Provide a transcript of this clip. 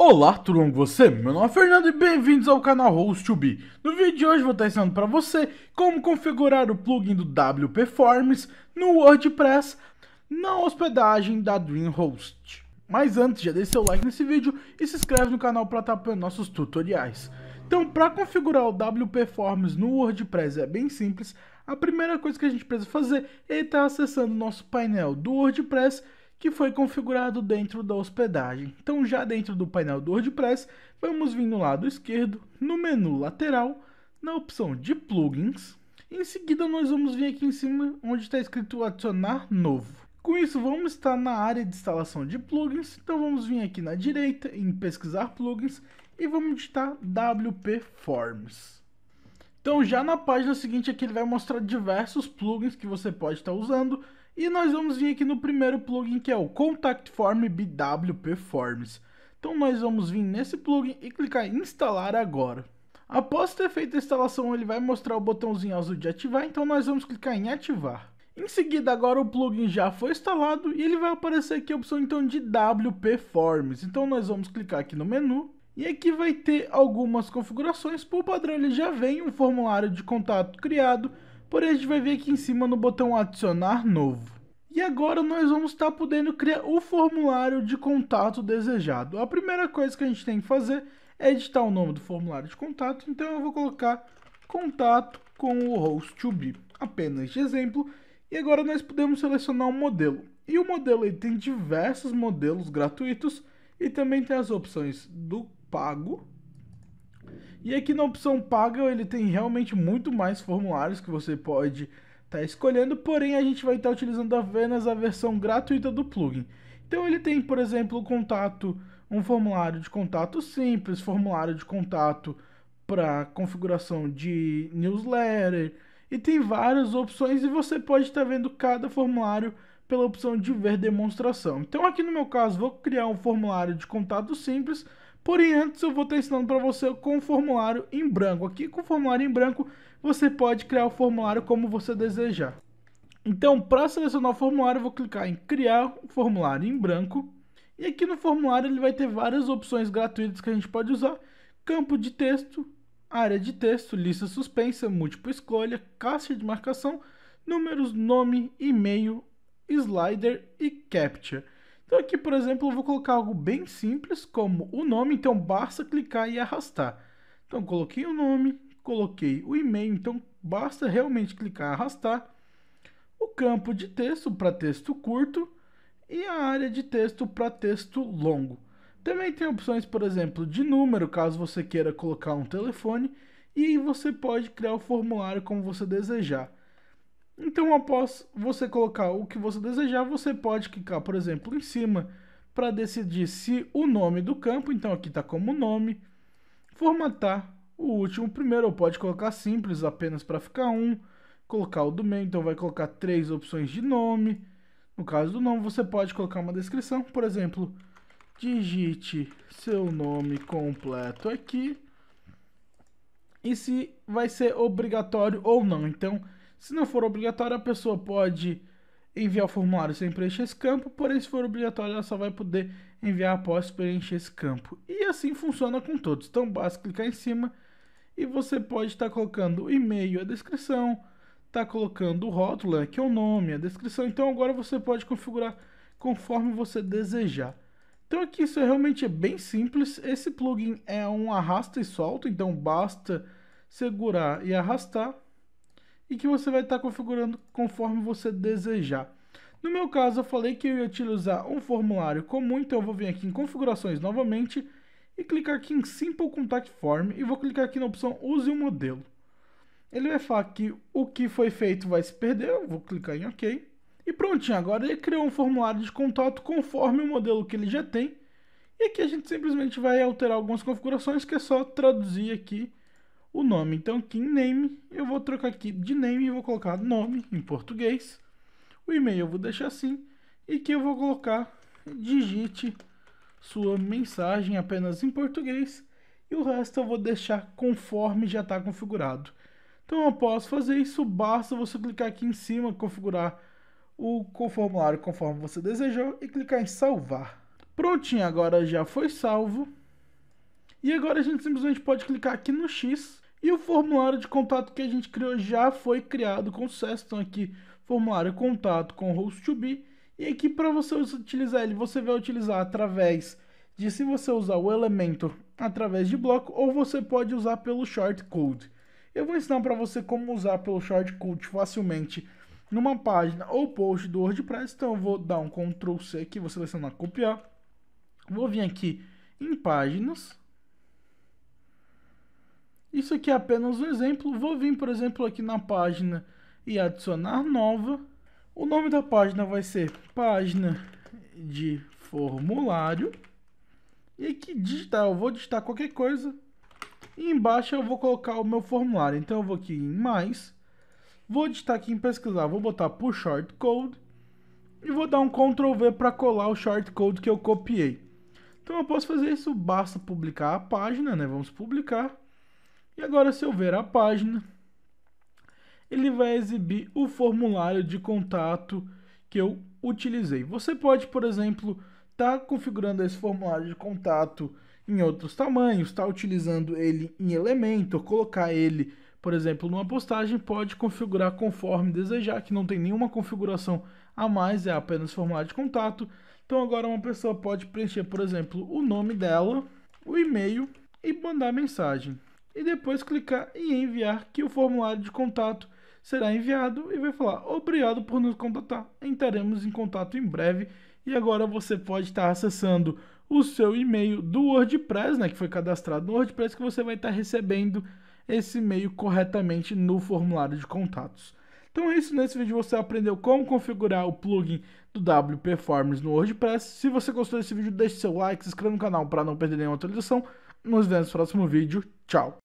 Olá, tudo bom com você? Meu nome é Fernando e bem-vindos ao canal Host2B. No vídeo de hoje vou estar ensinando para você como configurar o plugin do WPForms no WordPress na hospedagem da DreamHost. Mas antes, já deixa seu like nesse vídeo e se inscreve no canal para estar acompanhando nossos tutoriais. Então, para configurar o WPForms no WordPress é bem simples. A primeira coisa que a gente precisa fazer é estar acessando o nosso painel do WordPress que foi configurado dentro da hospedagem. Então, já dentro do painel do WordPress, vamos vir no lado esquerdo, no menu lateral, na opção de plugins. Em seguida, nós vamos vir aqui em cima, onde está escrito adicionar novo. Com isso, vamos estar na área de instalação de plugins. Então, vamos vir aqui na direita, em pesquisar plugins, e vamos digitar WPForms. Então, já na página seguinte, aqui ele vai mostrar diversos plugins que você pode estar usando. E nós vamos vir aqui no primeiro plugin, que é o Contact Form by WPForms. Então nós vamos vir nesse plugin e clicar em instalar agora. Após ter feito a instalação, ele vai mostrar o botãozinho azul de ativar, então nós vamos clicar em ativar. Em seguida, agora o plugin já foi instalado e ele vai aparecer aqui a opção então de WPForms. Então nós vamos clicar aqui no menu e aqui vai ter algumas configurações. Por padrão ele já vem um formulário de contato criado, porém a gente vai ver aqui em cima no botão adicionar novo. E agora nós vamos estar podendo criar o formulário de contato desejado. A primeira coisa que a gente tem que fazer é editar o nome do formulário de contato. Então eu vou colocar contato com o Host2B, apenas de exemplo. E agora nós podemos selecionar um modelo. E o modelo ele tem diversos modelos gratuitos e também tem as opções do pago. E aqui na opção paga ele tem realmente muito mais formulários que você pode estar escolhendo, porém a gente vai estar utilizando apenas a versão gratuita do plugin. Então ele tem, por exemplo, contato, um formulário de contato simples, formulário de contato para configuração de newsletter, e tem várias opções e você pode estar vendo cada formulário pela opção de ver demonstração. Então aqui no meu caso vou criar um formulário de contato simples, porém, antes eu vou estar ensinando para você com o formulário em branco. Aqui com o formulário em branco, você pode criar o formulário como você desejar. Então, para selecionar o formulário, eu vou clicar em criar um formulário em branco. E aqui no formulário ele vai ter várias opções gratuitas que a gente pode usar. Campo de texto, área de texto, lista suspensa, múltipla escolha, caixa de marcação, números, nome, e-mail, slider e captcha. Então aqui, por exemplo, eu vou colocar algo bem simples, como o nome, então basta clicar e arrastar. Então coloquei o nome, coloquei o e-mail, então basta realmente clicar e arrastar. O campo de texto para texto curto e a área de texto para texto longo. Também tem opções, por exemplo, de número, caso você queira colocar um telefone. E aí você pode criar o formulário como você desejar. Então, após você colocar o que você desejar, você pode clicar, por exemplo, em cima para decidir se o nome do campo, então aqui está como nome, formatar o último primeiro, ou pode colocar simples apenas para ficar um, colocar o do meio, então vai colocar três opções de nome. No caso do nome, você pode colocar uma descrição, por exemplo, digite seu nome completo aqui e se vai ser obrigatório ou não. Então, se não for obrigatório, a pessoa pode enviar o formulário sem preencher esse campo, porém, se for obrigatório, ela só vai poder enviar após preencher esse campo. E assim funciona com todos. Então, basta clicar em cima e você pode estar colocando o e-mail, a descrição, está colocando o rótulo, que é o nome, a descrição. Então, agora você pode configurar conforme você desejar. Então, aqui isso realmente é bem simples. Esse plugin é um arrasta e solta, então basta segurar e arrastar. E que você vai estar configurando conforme você desejar. No meu caso, eu falei que eu ia utilizar um formulário comum, então eu vou vir aqui em configurações novamente e clicar aqui em Simple Contact Form e vou clicar aqui na opção Use o modelo. Ele vai falar que o que foi feito vai se perder, eu vou clicar em OK. E prontinho, agora ele criou um formulário de contato conforme o modelo que ele já tem. E aqui a gente simplesmente vai alterar algumas configurações, que é só traduzir aqui o nome. Então aqui em name, eu vou trocar aqui de name e vou colocar nome em português. O e-mail eu vou deixar assim. E aqui eu vou colocar digite sua mensagem apenas em português. E o resto eu vou deixar conforme já está configurado. Então eu posso fazer isso, basta você clicar aqui em cima, configurar o formulário conforme você desejou e clicar em salvar. Prontinho, agora já foi salvo. E agora a gente simplesmente pode clicar aqui no X e o formulário de contato que a gente criou já foi criado com sucesso. Então aqui, formulário contato com Host2B. E aqui, para você utilizar ele, você vai utilizar através de, se você usar o Elementor através de bloco, ou você pode usar pelo shortcode. Eu vou ensinar para você como usar pelo shortcode facilmente numa página ou post do WordPress. Então eu vou dar um Ctrl C aqui, vou selecionar copiar. Vou vir aqui em páginas. Isso aqui é apenas um exemplo. Vou vir, por exemplo, aqui na página e adicionar nova. O nome da página vai ser página de formulário. E aqui digitar, eu vou digitar qualquer coisa. E embaixo eu vou colocar o meu formulário. Então eu vou aqui em mais. Vou digitar aqui em pesquisar. Vou botar por shortcode. E vou dar um Ctrl V para colar o shortcode que eu copiei. Então eu posso fazer isso. Basta publicar a página, né? Vamos publicar. E agora, se eu ver a página, ele vai exibir o formulário de contato que eu utilizei. Você pode, por exemplo, estar configurando esse formulário de contato em outros tamanhos, estar utilizando ele em Elementor, colocar ele, por exemplo, numa postagem, pode configurar conforme desejar, que não tem nenhuma configuração a mais, é apenas formulário de contato. Então agora uma pessoa pode preencher, por exemplo, o nome dela, o e-mail e mandar mensagem. E depois clicar em enviar, que o formulário de contato será enviado e vai falar: obrigado por nos contatar, entraremos em contato em breve. E agora você pode estar acessando o seu e-mail do WordPress, né, que foi cadastrado no WordPress, que você vai estar recebendo esse e-mail corretamente no formulário de contatos. Então é isso, nesse vídeo você aprendeu como configurar o plugin do WPForms no WordPress. Se você gostou desse vídeo, deixe seu like, se inscreva no canal para não perder nenhuma atualização. Nos vemos no próximo vídeo. Tchau!